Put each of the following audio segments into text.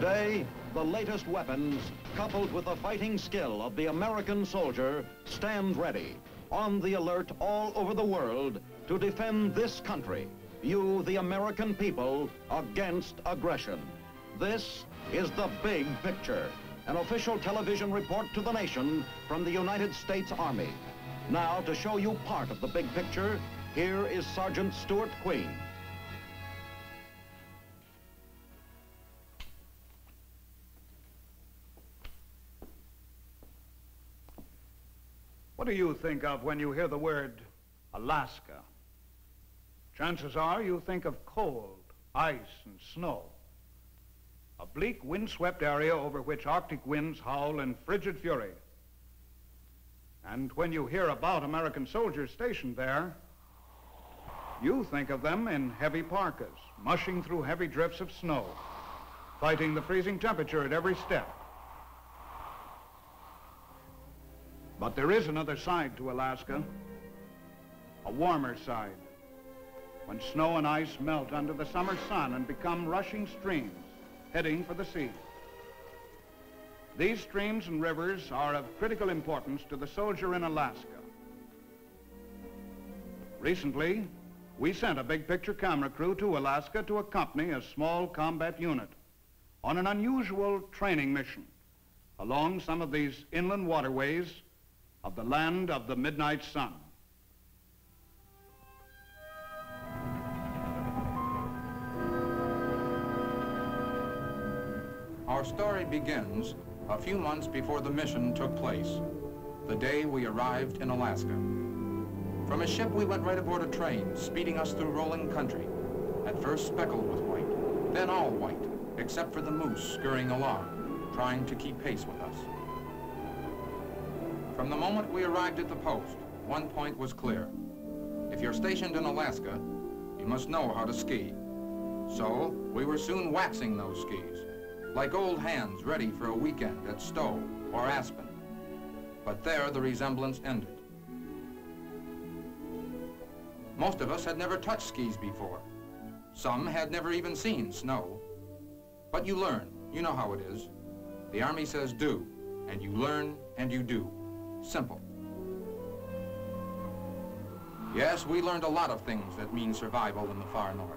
Today, the latest weapons, coupled with the fighting skill of the American soldier, stand ready, on the alert all over the world to defend this country, you, the American people, against aggression. This is The Big Picture, an official television report to the nation from the United States Army. Now, to show you part of the big picture, here is Sergeant Stuart Queen. What do you think of when you hear the word Alaska? Chances are you think of cold, ice, and snow. A bleak, windswept area over which Arctic winds howl in frigid fury. And when you hear about American soldiers stationed there, you think of them in heavy parkas, mushing through heavy drifts of snow, fighting the freezing temperature at every step. But there is another side to Alaska, a warmer side, when snow and ice melt under the summer sun and become rushing streams heading for the sea. These streams and rivers are of critical importance to the soldier in Alaska. Recently, we sent a big picture camera crew to Alaska to accompany a small combat unit on an unusual training mission along some of these inland waterways of the land of the midnight sun. Our story begins a few months before the mission took place, the day we arrived in Alaska. From a ship, we went right aboard a train, speeding us through rolling country, at first speckled with white, then all white, except for the moose scurrying along, trying to keep pace with us. From the moment we arrived at the post, one point was clear. If you're stationed in Alaska, you must know how to ski. So we were soon waxing those skis, like old hands ready for a weekend at Stowe or Aspen. But there the resemblance ended. Most of us had never touched skis before. Some had never even seen snow. But you learn, you know how it is. The Army says do, and you learn and you do. Simple. Yes, we learned a lot of things that mean survival in the far north.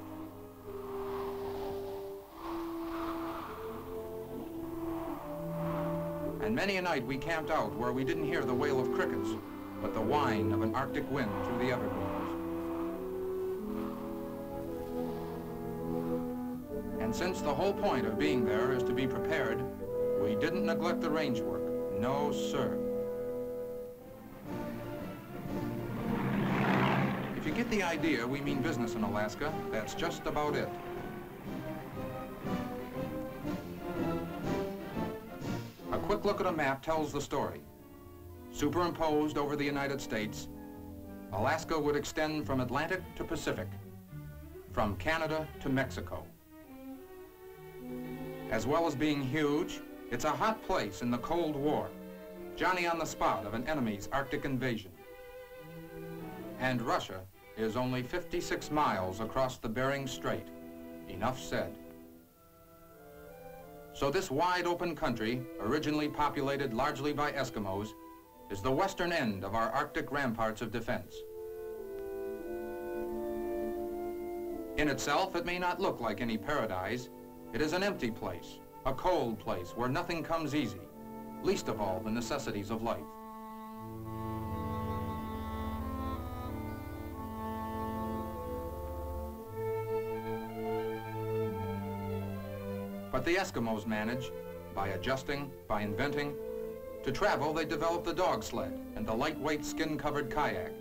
And many a night we camped out where we didn't hear the wail of crickets, but the whine of an Arctic wind through the Everglades. And since the whole point of being there is to be prepared, we didn't neglect the range work. No, sir. If you get the idea, we mean business in Alaska. That's just about it. A quick look at a map tells the story. Superimposed over the United States, Alaska would extend from Atlantic to Pacific, from Canada to Mexico. As well as being huge, it's a hot place in the Cold War, Johnny on the spot of an enemy's Arctic invasion. And Russia is only 56 miles across the Bering Strait. Enough said. So this wide open country, originally populated largely by Eskimos, is the western end of our Arctic ramparts of defense. In itself, it may not look like any paradise. It is an empty place, a cold place where nothing comes easy, least of all the necessities of life. But the Eskimos manage, by adjusting, by inventing. To travel, they develop the dog sled and the lightweight skin-covered kayak.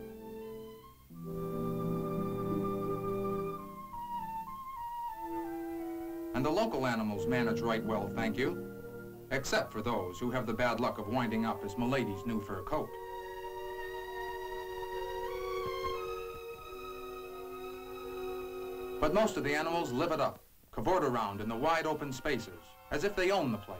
And the local animals manage right well, thank you, except for those who have the bad luck of winding up as Milady's new fur coat. But most of the animals live it up, cavort around in the wide open spaces, as if they own the place.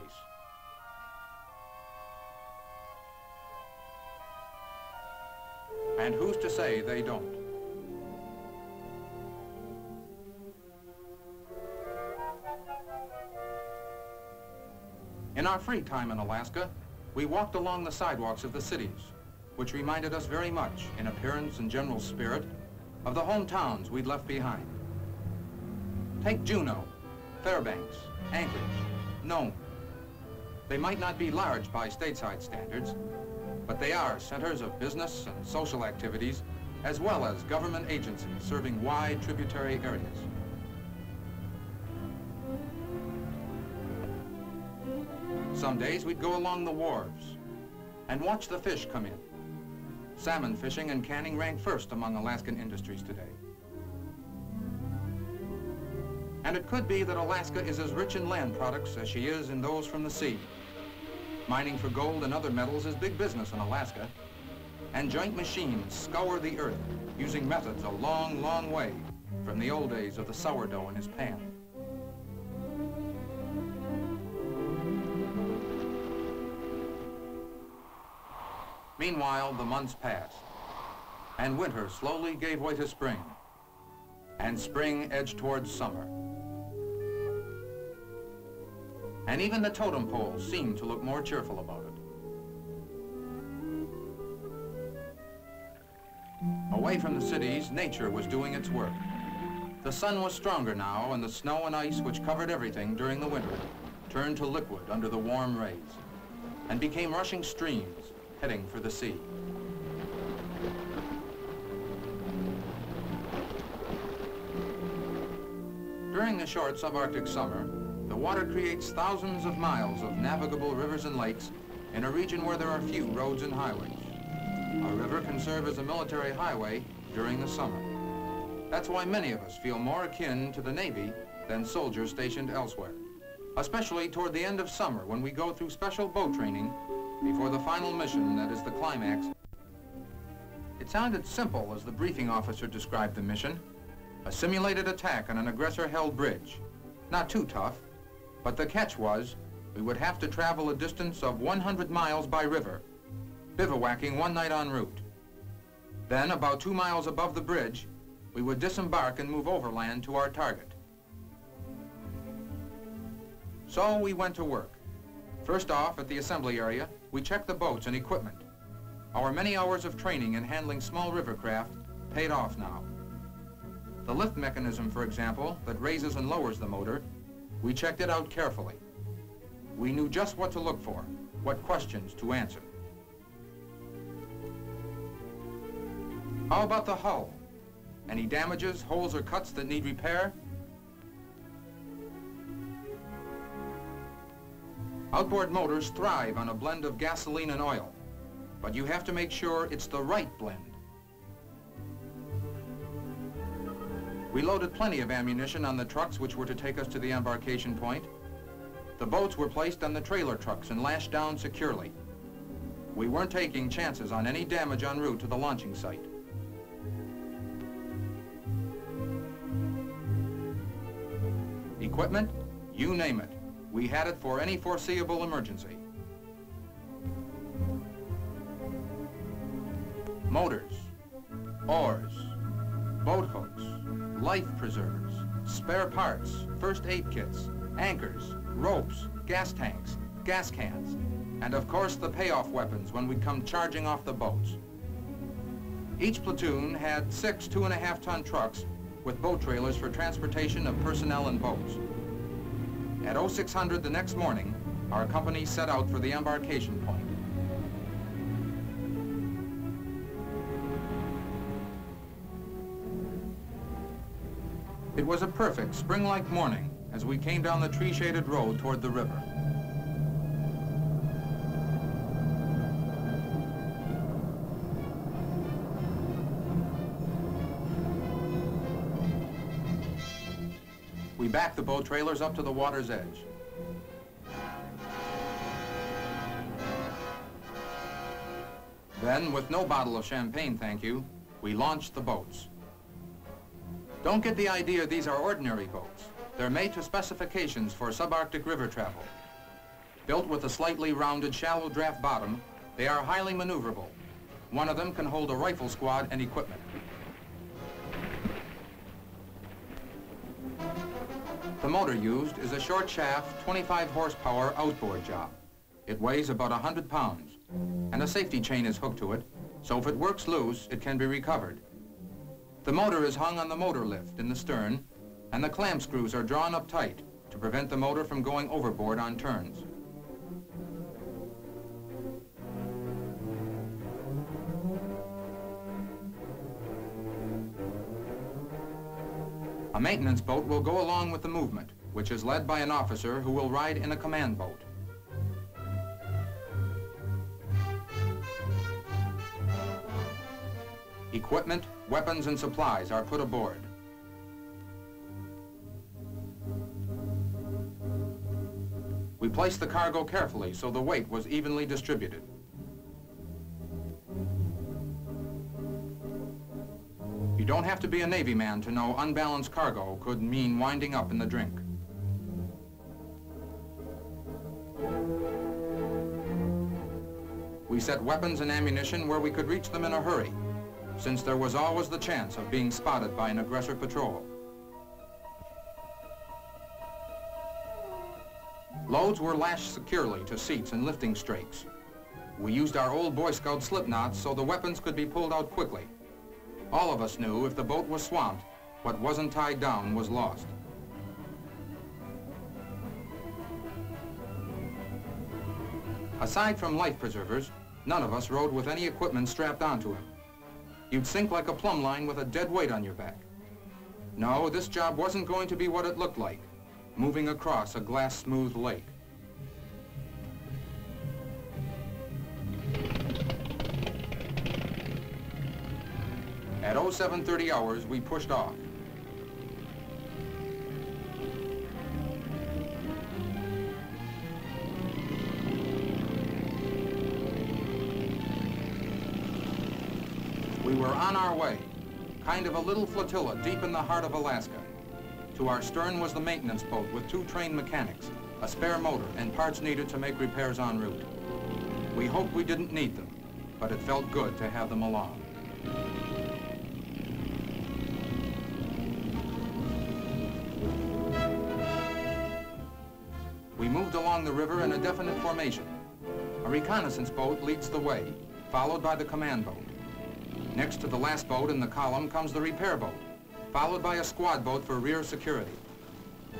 And who's to say they don't? In our free time in Alaska, we walked along the sidewalks of the cities, which reminded us very much, in appearance and general spirit, of the hometowns we'd left behind. Take Juneau, Fairbanks, Anchorage, Nome. They might not be large by stateside standards, but they are centers of business and social activities, as well as government agencies serving wide tributary areas. Some days we'd go along the wharves and watch the fish come in. Salmon fishing and canning rank first among Alaskan industries today. And it could be that Alaska is as rich in land products as she is in those from the sea. Mining for gold and other metals is big business in Alaska, and joint machines scour the earth using methods a long, long way from the old days of the sourdough in his pan. Meanwhile, the months passed, and winter slowly gave way to spring, and spring edged towards summer. And even the totem pole seemed to look more cheerful about it. Away from the cities, nature was doing its work. The sun was stronger now, and the snow and ice which covered everything during the winter turned to liquid under the warm rays and became rushing streams heading for the sea. During the short subarctic summer, the water creates thousands of miles of navigable rivers and lakes in a region where there are few roads and highways. A river can serve as a military highway during the summer. That's why many of us feel more akin to the Navy than soldiers stationed elsewhere, especially toward the end of summer when we go through special boat training before the final mission that is the climax. It sounded simple as the briefing officer described the mission, a simulated attack on an aggressor-held bridge. Not too tough, but the catch was we would have to travel a distance of 100 miles by river, bivouacking one night en route. Then, about 2 miles above the bridge, we would disembark and move overland to our target. So we went to work. First off, at the assembly area, we checked the boats and equipment. Our many hours of training in handling small river craft paid off now. The lift mechanism, for example, that raises and lowers the motor, we checked it out carefully. We knew just what to look for, what questions to answer. How about the hull? Any damages, holes, or cuts that need repair? Outboard motors thrive on a blend of gasoline and oil, but you have to make sure it's the right blend. We loaded plenty of ammunition on the trucks which were to take us to the embarkation point. The boats were placed on the trailer trucks and lashed down securely. We weren't taking chances on any damage en route to the launching site. Equipment, you name it. We had it for any foreseeable emergency. Motors, oars, boat hooks, life preservers, spare parts, first aid kits, anchors, ropes, gas tanks, gas cans, and of course the payoff weapons when we come charging off the boats. Each platoon had 6 2.5-ton trucks with boat trailers for transportation of personnel and boats. At 0600 the next morning, our company set out for the embarkation point. It was a perfect spring-like morning as we came down the tree-shaded road toward the river. We backed the boat trailers up to the water's edge. Then, with no bottle of champagne, thank you, we launched the boats. Don't get the idea these are ordinary boats. They're made to specifications for subarctic river travel. Built with a slightly rounded, shallow draft bottom, they are highly maneuverable. One of them can hold a rifle squad and equipment. The motor used is a short shaft, 25 horsepower outboard job. It weighs about 100 pounds, and a safety chain is hooked to it, so if it works loose, it can be recovered. The motor is hung on the motor lift in the stern, and the clam screws are drawn up tight to prevent the motor from going overboard on turns. A maintenance boat will go along with the movement, which is led by an officer who will ride in a command boat. Equipment, weapons, and supplies are put aboard. We placed the cargo carefully so the weight was evenly distributed. You don't have to be a Navy man to know unbalanced cargo could mean winding up in the drink. We set weapons and ammunition where we could reach them in a hurry, since there was always the chance of being spotted by an aggressor patrol. Loads were lashed securely to seats and lifting strakes. We used our old Boy Scout slip knots so the weapons could be pulled out quickly. All of us knew if the boat was swamped, what wasn't tied down was lost. Aside from life preservers, none of us rode with any equipment strapped onto him. You'd sink like a plumb line with a dead weight on your back. No, this job wasn't going to be what it looked like, moving across a glass-smooth lake. At 07:30 hours, we pushed off. We were on our way, kind of a little flotilla deep in the heart of Alaska. To our stern was the maintenance boat with two trained mechanics, a spare motor, and parts needed to make repairs en route. We hoped we didn't need them, but it felt good to have them along. We moved along the river in a definite formation. A reconnaissance boat leads the way, followed by the command boat. Next to the last boat in the column comes the repair boat, followed by a squad boat for rear security.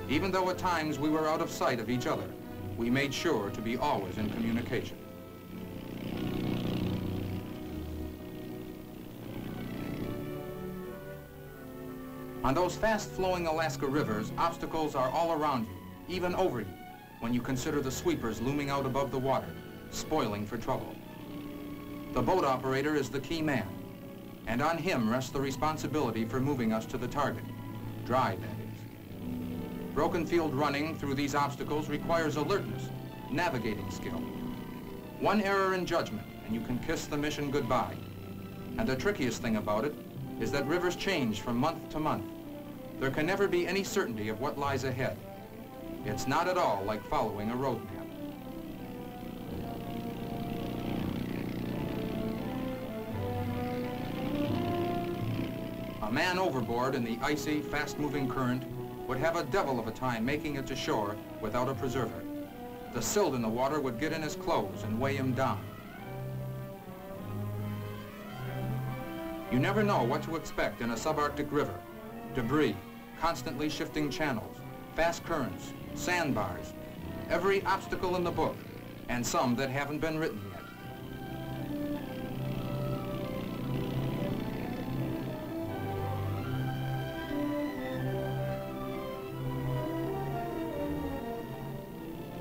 Even though at times we were out of sight of each other, we made sure to be always in communication. On those fast-flowing Alaska rivers, obstacles are all around you, even over you, when you consider the sweepers looming out above the water, spoiling for trouble. The boat operator is the key man, and on him rests the responsibility for moving us to the target, dry, that is. Broken field running through these obstacles requires alertness, navigating skill. One error in judgment, and you can kiss the mission goodbye. And the trickiest thing about it is that rivers change from month to month. There can never be any certainty of what lies ahead. It's not at all like following a road map. A man overboard in the icy, fast-moving current would have a devil of a time making it to shore without a preserver. The silt in the water would get in his clothes and weigh him down. You never know what to expect in a subarctic river. Debris, constantly shifting channels, fast currents, sandbars, every obstacle in the book, and some that haven't been written yet.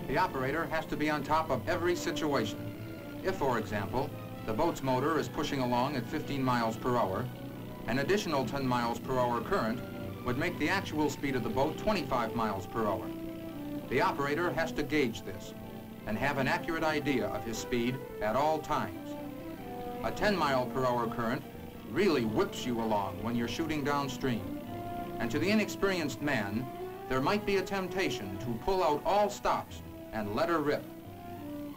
The operator has to be on top of every situation. If, for example, the boat's motor is pushing along at 15 miles per hour, an additional 10 miles per hour current would make the actual speed of the boat 25 miles per hour. The operator has to gauge this and have an accurate idea of his speed at all times. A 10 mile per hour current really whips you along when you're shooting downstream. And to the inexperienced man, there might be a temptation to pull out all stops and let her rip.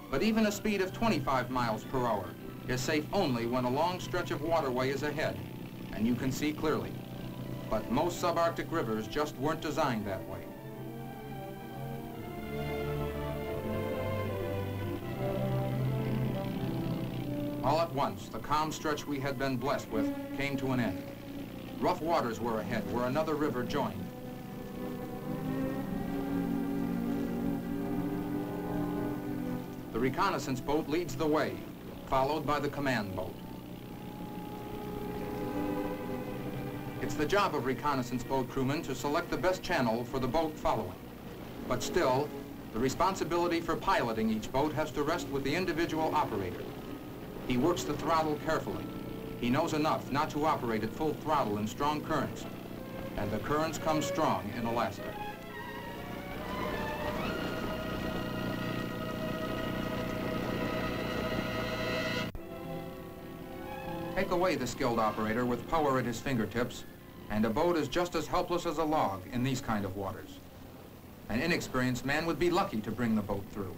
But even a speed of 25 miles per hour is safe only when a long stretch of waterway is ahead and you can see clearly. But most subarctic rivers just weren't designed that way. All at once, the calm stretch we had been blessed with came to an end. Rough waters were ahead, where another river joined. The reconnaissance boat leads the way, followed by the command boat. It's the job of reconnaissance boat crewmen to select the best channel for the boat following. But still, the responsibility for piloting each boat has to rest with the individual operator. He works the throttle carefully. He knows enough not to operate at full throttle in strong currents. And the currents come strong in Alaska. Take away the skilled operator with power at his fingertips, and a boat is just as helpless as a log in these kind of waters. An inexperienced man would be lucky to bring the boat through.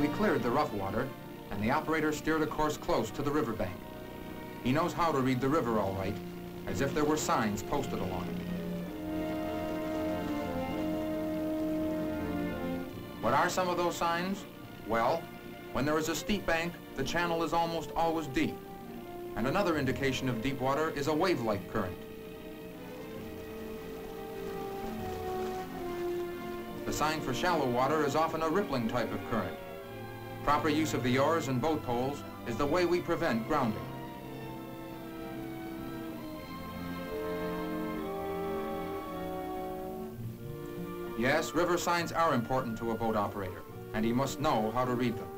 We cleared the rough water, and the operator steered a course close to the riverbank. He knows how to read the river all right, as if there were signs posted along it. What are some of those signs? Well, when there is a steep bank, the channel is almost always deep. And another indication of deep water is a wave-like current. The sign for shallow water is often a rippling type of current. Proper use of the oars and boat poles is the way we prevent grounding. Yes, river signs are important to a boat operator, and he must know how to read them.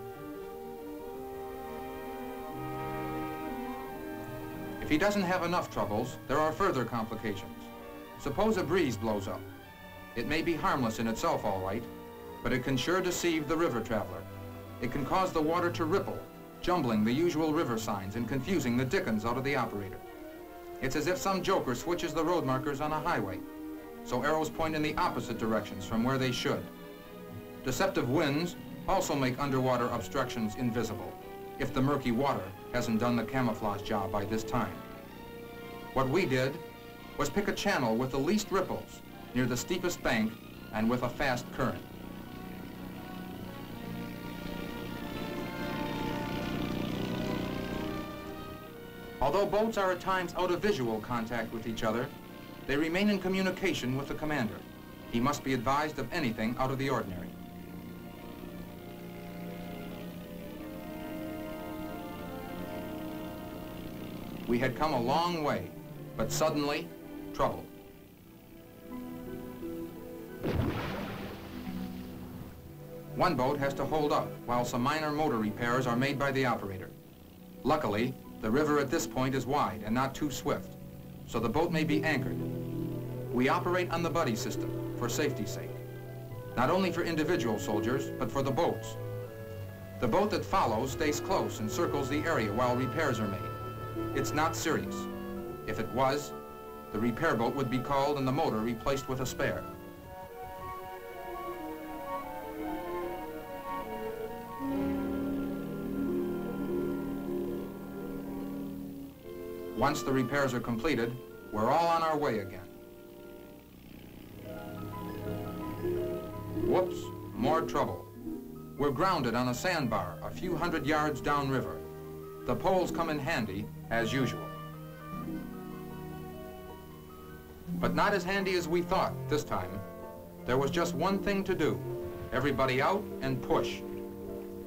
If he doesn't have enough troubles, there are further complications. Suppose a breeze blows up. It may be harmless in itself, all right, but it can sure deceive the river traveler. It can cause the water to ripple, jumbling the usual river signs and confusing the dickens out of the operator. It's as if some joker switches the road markers on a highway, so arrows point in the opposite directions from where they should. Deceptive winds also make underwater obstructions invisible, if the murky water hasn't done the camouflage job by this time. What we did was pick a channel with the least ripples, near the steepest bank, and with a fast current. Although boats are at times out of visual contact with each other, they remain in communication with the commander. He must be advised of anything out of the ordinary. We had come a long way, but suddenly, trouble. One boat has to hold up while some minor motor repairs are made by the operator. Luckily, the river at this point is wide and not too swift, so the boat may be anchored. We operate on the buddy system for safety's sake, not only for individual soldiers, but for the boats. The boat that follows stays close and circles the area while repairs are made. It's not serious. If it was, the repair boat would be called and the motor replaced with a spare. Once the repairs are completed, we're all on our way again. Whoops, more trouble. We're grounded on a sandbar a few hundred yards downriver. The poles come in handy, as usual. But not as handy as we thought this time. There was just one thing to do. Everybody out and push.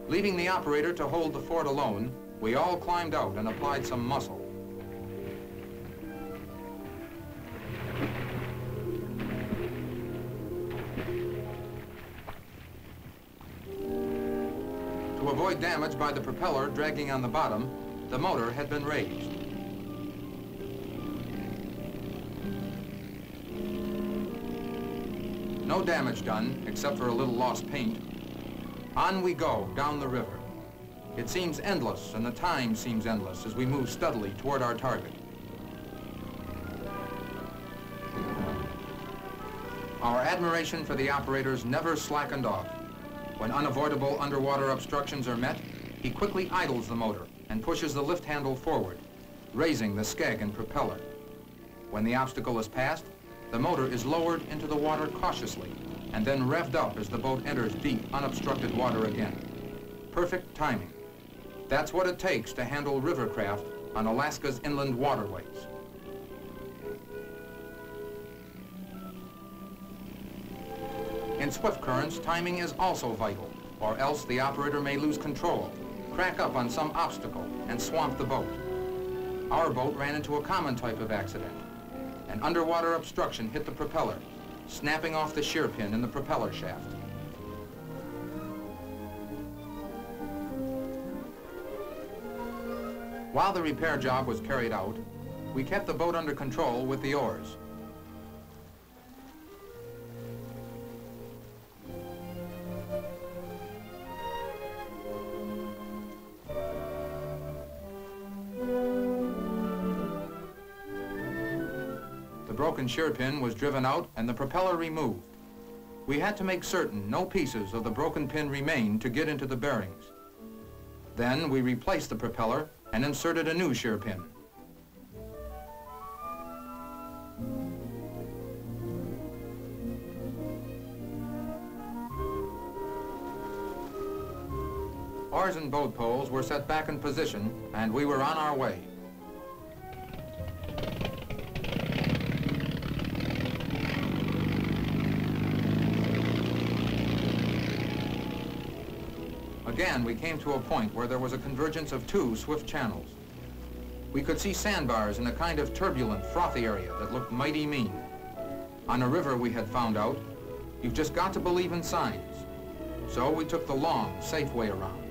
Leaving the operator to hold the fort alone, we all climbed out and applied some muscle. To avoid damage by the propeller dragging on the bottom, the motor had been raised. No damage done, except for a little lost paint. On we go, down the river. It seems endless, and the time seems endless as we move steadily toward our target. Our admiration for the operators never slackened off. When unavoidable underwater obstructions are met, he quickly idles the motor and pushes the lift handle forward, raising the skeg and propeller. When the obstacle is passed, The motor is lowered into the water cautiously and then revved up as the boat enters deep, unobstructed water again. Perfect timing. That's what it takes to handle river craft on Alaska's inland waterways. In swift currents, timing is also vital, or else the operator may lose control, crack up on some obstacle, and swamp the boat. Our boat ran into a common type of accident. An underwater obstruction hit the propeller, snapping off the shear pin in the propeller shaft. While the repair job was carried out, we kept the boat under control with the oars. The broken shear pin was driven out and the propeller removed. We had to make certain no pieces of the broken pin remained to get into the bearings. Then we replaced the propeller and inserted a new shear pin. Oars and boat poles were set back in position and we were on our way. Again, we came to a point where there was a convergence of two swift channels. We could see sandbars in a kind of turbulent, frothy area that looked mighty mean. On a river, we had found out, you've just got to believe in signs. So we took the long, safe way around.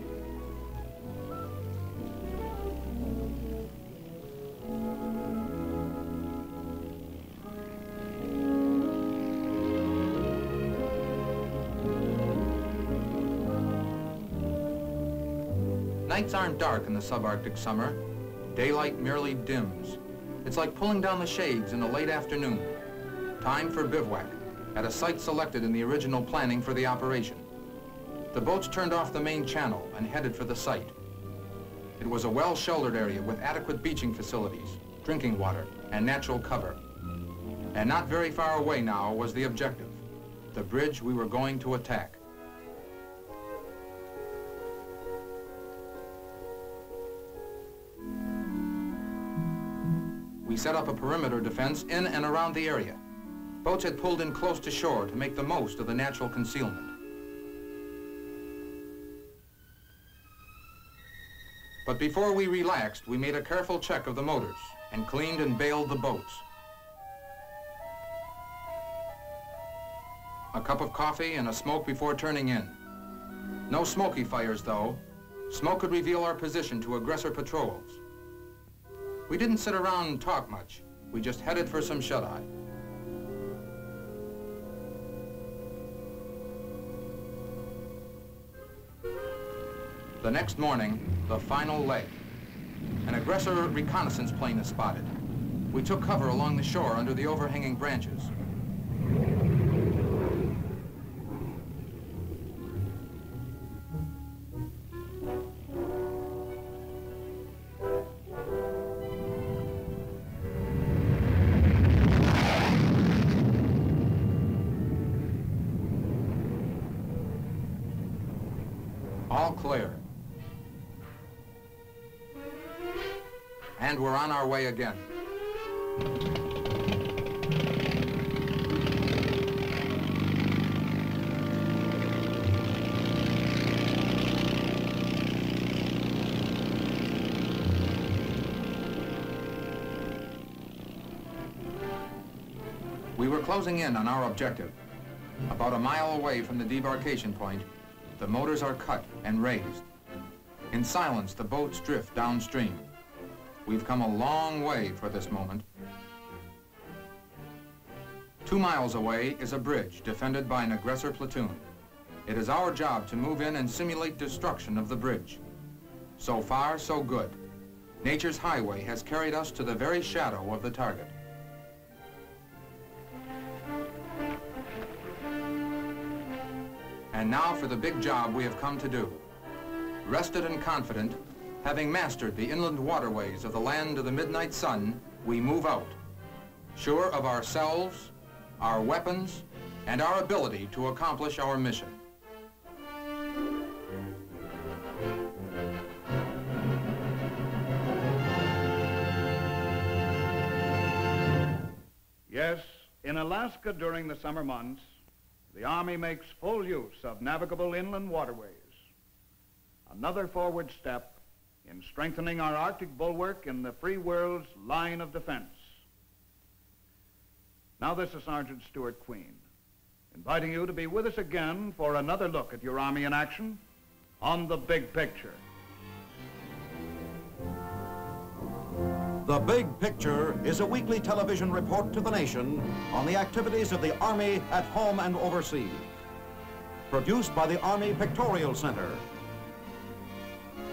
Nights aren't dark in the subarctic summer. Daylight merely dims. It's like pulling down the shades in the late afternoon. Time for bivouac, at a site selected in the original planning for the operation. The boats turned off the main channel and headed for the site. It was a well-sheltered area with adequate beaching facilities, drinking water, and natural cover. And not very far away now was the objective, the bridge we were going to attack. We set up a perimeter defense in and around the area. Boats had pulled in close to shore to make the most of the natural concealment. But before we relaxed, we made a careful check of the motors and cleaned and baled the boats. A cup of coffee and a smoke before turning in. No smoky fires, though. Smoke could reveal our position to aggressor patrols. We didn't sit around and talk much. We just headed for some shut-eye. The next morning, the final leg. An aggressor reconnaissance plane is spotted. We took cover along the shore under the overhanging branches. All clear. And we're on our way again. We were closing in on our objective. About a mile away from the debarkation point, the motors are cut and raised. In silence, the boats drift downstream. We've come a long way for this moment. 2 miles away is a bridge defended by an aggressor platoon. It is our job to move in and simulate destruction of the bridge. So far, so good. Nature's highway has carried us to the very shadow of the target. And now for the big job we have come to do. Rested and confident, having mastered the inland waterways of the land of the midnight sun, we move out, sure of ourselves, our weapons, and our ability to accomplish our mission. Yes, in Alaska during the summer months, the Army makes full use of navigable inland waterways. Another forward step in strengthening our Arctic bulwark in the free world's line of defense. Now this is Sergeant Stuart Queen, inviting you to be with us again for another look at your Army in action on The Big Picture. The Big Picture is a weekly television report to the nation on the activities of the Army at home and overseas. Produced by the Army Pictorial Center.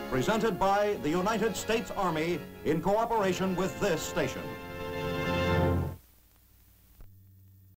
Presented by the United States Army in cooperation with this station.